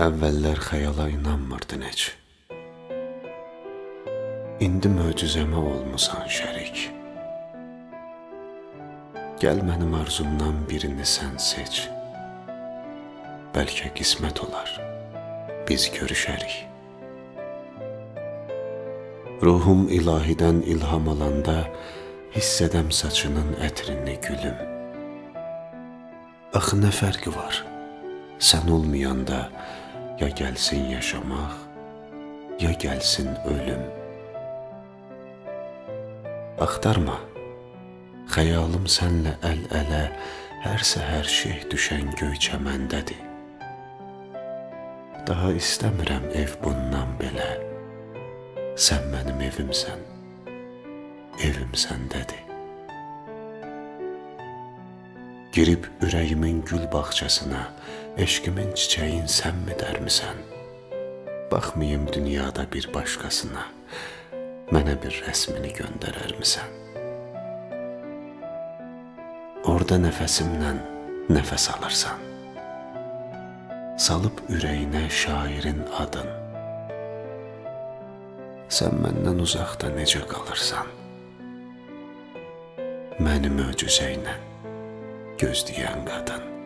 Əvvəllər xəyala inanmırdın heç. İndi möcüzəmə olmusan şərik. Gəl mənim arzumdan birini sən seç. Bəlkə qismət olar, biz görüşərik. Ruhum ilahidən ilham alanda hiss edəm saçının ətrini gülüm. Axı nə fərqi var? Sən olmayanda ya gəlsin yaşamaq, ya gəlsin ölüm. Axtarma, xəyalım sənlə əl-ələ, hər səhər şeh düşən göy çəməndədir. Daha istəmirəm ev bundan belə, sən mənim evimsən, evim səndədir. Girib ürəyimin gül bağçasına, eşkimin çiçəyin sən mi dərmisən? Baxmayım dünyada bir başqasına, mənə bir rəsmini göndərərmisən? Orada nəfəsimlə nəfəs alırsan, salıb ürəyinə şairin adın. Sən məndən uzaqda necə qalırsan? Məni möcüzə ilə gözləyən qadın.